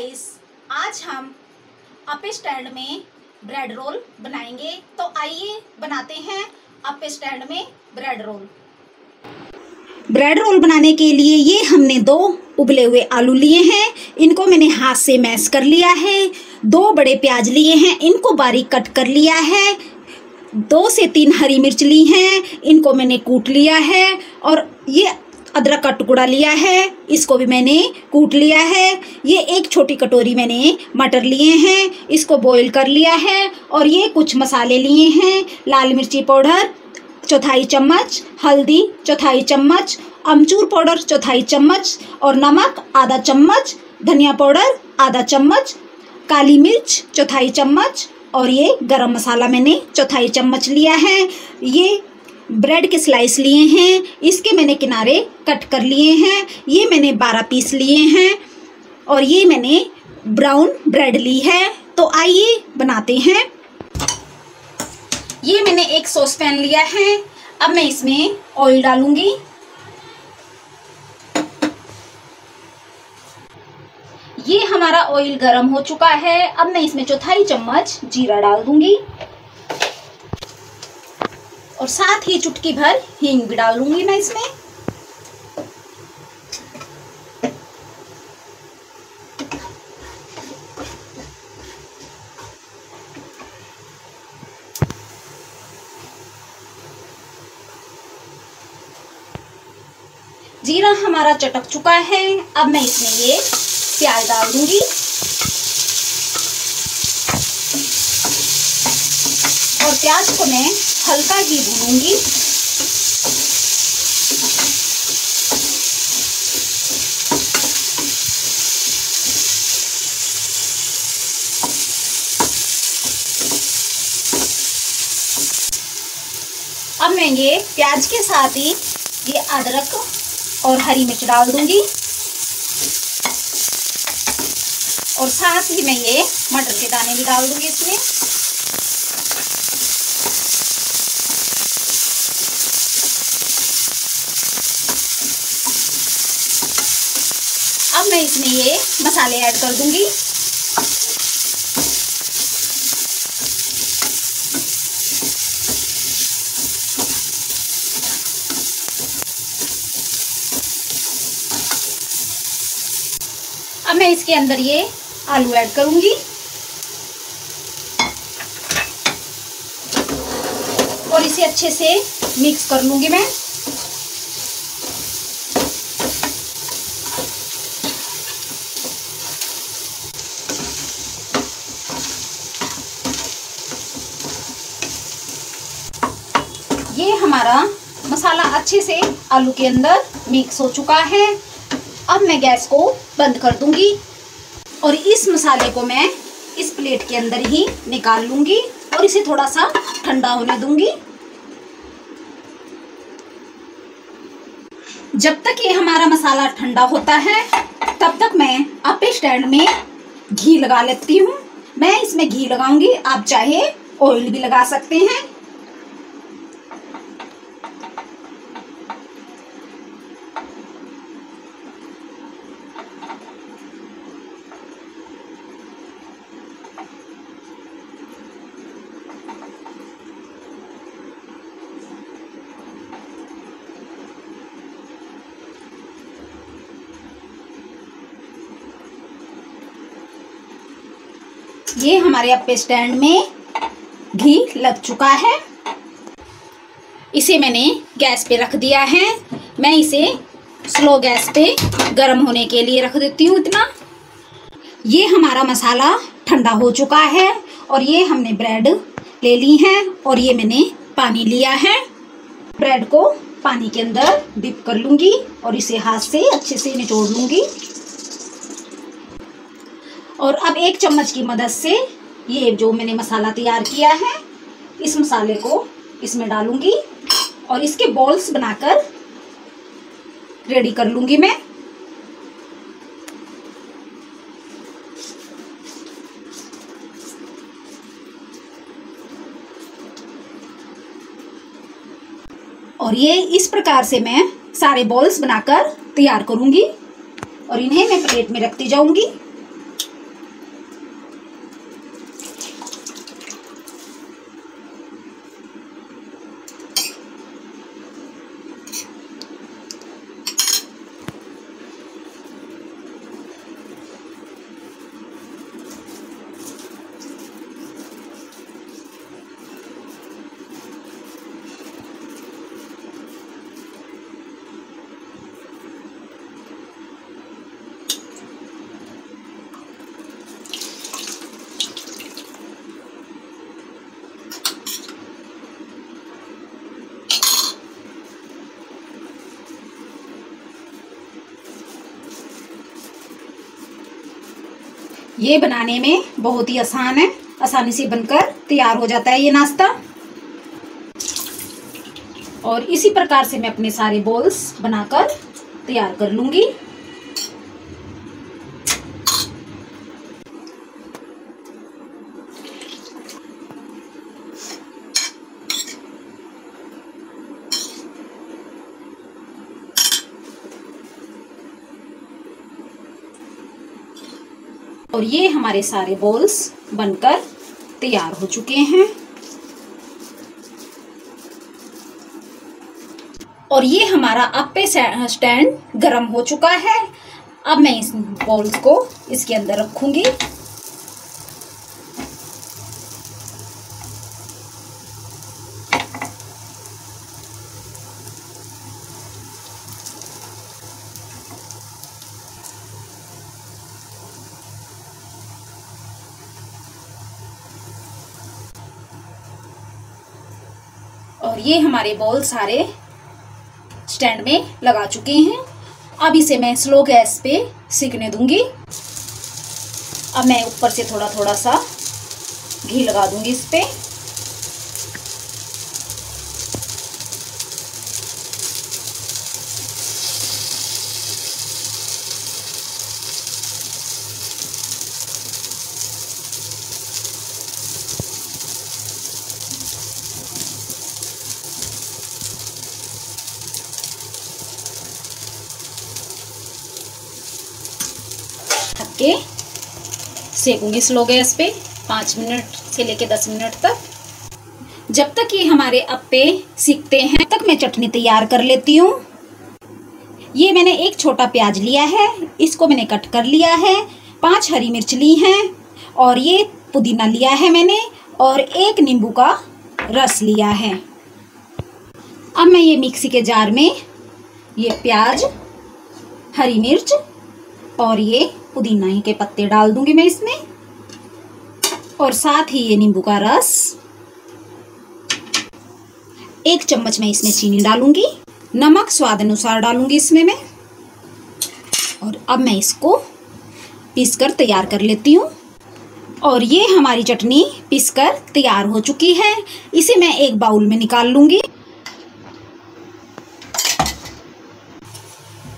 Guys, आज हम अप स्टैंड में ब्रेड रोल बनाएंगे। तो आइए बनाते हैं अप स्टैंड में ब्रेड रोल। ब्रेड रोल बनाने के लिए ये हमने दो उबले हुए आलू लिए हैं, इनको मैंने हाथ से मैश कर लिया है। दो बड़े प्याज लिए हैं, इनको बारीक कट कर लिया है। 2 से 3 हरी मिर्च ली हैं, इनको मैंने कूट लिया है। और ये अदरक का टुकड़ा लिया है, इसको भी मैंने कूट लिया है। ये एक छोटी कटोरी मैंने मटर लिए हैं, इसको बॉईल कर लिया है। और ये कुछ मसाले लिए हैं, लाल मिर्ची पाउडर चौथाई चम्मच, हल्दी चौथाई चम्मच, अमचूर पाउडर चौथाई चम्मच, और नमक आधा चम्मच, धनिया पाउडर आधा चम्मच, काली मिर्च चौथाई चम्मच, और ये गरम मसाला मैंने चौथाई चम्मच लिया है। ये ब्रेड के स्लाइस लिए हैं, इसके मैंने किनारे कट कर लिए हैं। ये मैंने 12 पीस लिए हैं। और ये मैंने ब्राउन ब्रेड ली है। तो आइए बनाते हैं। ये मैंने एक सॉस पैन लिया है, अब मैं इसमें ऑयल डालूंगी। ये हमारा ऑयल गर्म हो चुका है, अब मैं इसमें चौथाई चम्मच जीरा डाल दूंगी और साथ ही चुटकी भर हींग भी डालूंगी मैं इसमें। जीरा हमारा चटक चुका है, अब मैं इसमें ये प्याज डाल दूंगी और प्याज को मैं हल्का ही भूनूंगी। अब मैं ये प्याज के साथ ही ये अदरक और हरी मिर्च डाल दूंगी और साथ ही मैं ये मटर के दाने भी डाल दूंगी इसमें। अब मैं इसमें ये मसाले ऐड कर दूंगी। अब मैं इसके अंदर ये आलू ऐड करूंगी और इसे अच्छे से मिक्स कर लूंगी मैं। ये हमारा मसाला अच्छे से आलू के अंदर मिक्स हो चुका है। अब मैं गैस को बंद कर दूंगी और इस मसाले को मैं इस प्लेट के अंदर ही निकाल लूंगी और इसे थोड़ा सा ठंडा होने दूंगी। जब तक ये हमारा मसाला ठंडा होता है तब तक मैं अप स्टैंड में घी लगा लेती हूँ। मैं इसमें घी लगाऊंगी, आप चाहे ऑयल भी लगा सकते हैं। ये हमारे अप स्टैंड में घी लग चुका है, इसे मैंने गैस पे रख दिया है। मैं इसे स्लो गैस पे गर्म होने के लिए रख देती हूँ इतना। ये हमारा मसाला ठंडा हो चुका है और ये हमने ब्रेड ले ली है और ये मैंने पानी लिया है। ब्रेड को पानी के अंदर डिप कर लूँगी और इसे हाथ से अच्छे से निचोड़ लूँगी। और अब एक चम्मच की मदद से ये जो मैंने मसाला तैयार किया है इस मसाले को इसमें डालूंगी और इसके बॉल्स बनाकर रेडी कर लूंगी मैं। और ये इस प्रकार से मैं सारे बॉल्स बनाकर तैयार करूंगी और इन्हें मैं प्लेट में रखती जाऊंगी। ये बनाने में बहुत ही आसान है, आसानी से बनकर तैयार हो जाता है ये नाश्ता। और इसी प्रकार से मैं अपने सारे बॉल्स बनाकर तैयार कर लूँगी। और ये हमारे सारे बॉल्स बनकर तैयार हो चुके हैं। और ये हमारा अप्पे स्टैंड गरम हो चुका है। अब मैं इस बॉल्स को इसके अंदर रखूंगी। और ये हमारे बॉल सारे स्टैंड में लगा चुके हैं। अब इसे मैं स्लो गैस पे सिकने दूंगी। अब मैं ऊपर से थोड़ा थोड़ा सा घी लगा दूंगी इस पे। के सेकूंगी स्लो गैस पे 5 मिनट से लेके 10 मिनट तक। जब तक ये हमारे अप्पे सीखते हैं तब तक मैं चटनी तैयार कर लेती हूँ। ये मैंने एक छोटा प्याज लिया है, इसको मैंने कट कर लिया है। 5 हरी मिर्च ली हैं और ये पुदीना लिया है मैंने, और 1 नींबू का रस लिया है। अब मैं ये मिक्सी के जार में ये प्याज, हरी मिर्च और ये पुदीना ही के पत्ते डाल दूंगी मैं इसमें, और साथ ही ये नींबू का रस। 1 चम्मच मैं इसमें चीनी डालूंगी, नमक स्वाद अनुसार डालूंगी इसमें मैं। और अब मैं इसको पीसकर तैयार कर लेती हूँ। और ये हमारी चटनी पीसकर तैयार हो चुकी है। इसे मैं एक बाउल में निकाल लूँगी।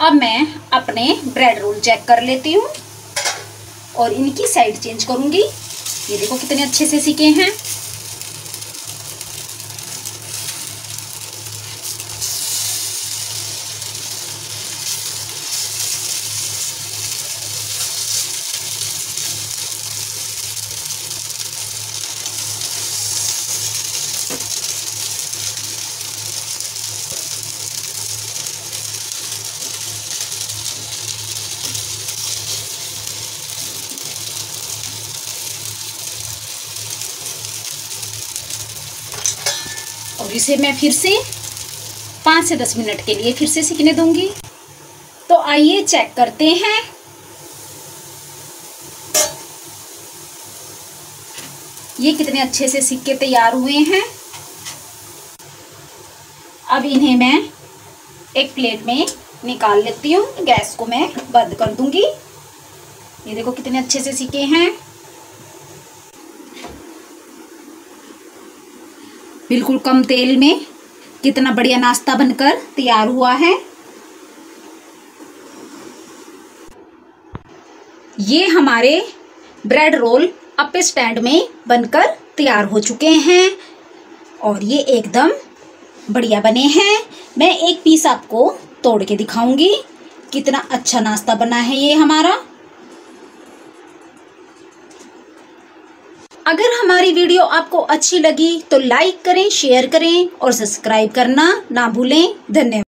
अब मैं अपने ब्रेड रोल चेक कर लेती हूँ और इनकी साइड चेंज करूँगी। ये देखो कितने अच्छे से सिके हैं। और इसे मैं फिर से 5 से 10 मिनट के लिए फिर से सिकने दूंगी। तो आइए चेक करते हैं। ये कितने अच्छे से सिक के तैयार हुए हैं। अब इन्हें मैं एक प्लेट में निकाल लेती हूँ। गैस को मैं बंद कर दूंगी। ये देखो कितने अच्छे से सिके हैं, बिल्कुल कम तेल में कितना बढ़िया नाश्ता बनकर तैयार हुआ है। ये हमारे ब्रेड रोल अप्पे स्टैंड में बनकर तैयार हो चुके हैं और ये एकदम बढ़िया बने हैं। मैं एक पीस आपको तोड़ के दिखाऊंगी कितना अच्छा नाश्ता बना है ये हमारा। अगर हमारी वीडियो आपको अच्छी लगी तो लाइक करें, शेयर करें और सब्सक्राइब करना ना भूलें। धन्यवाद।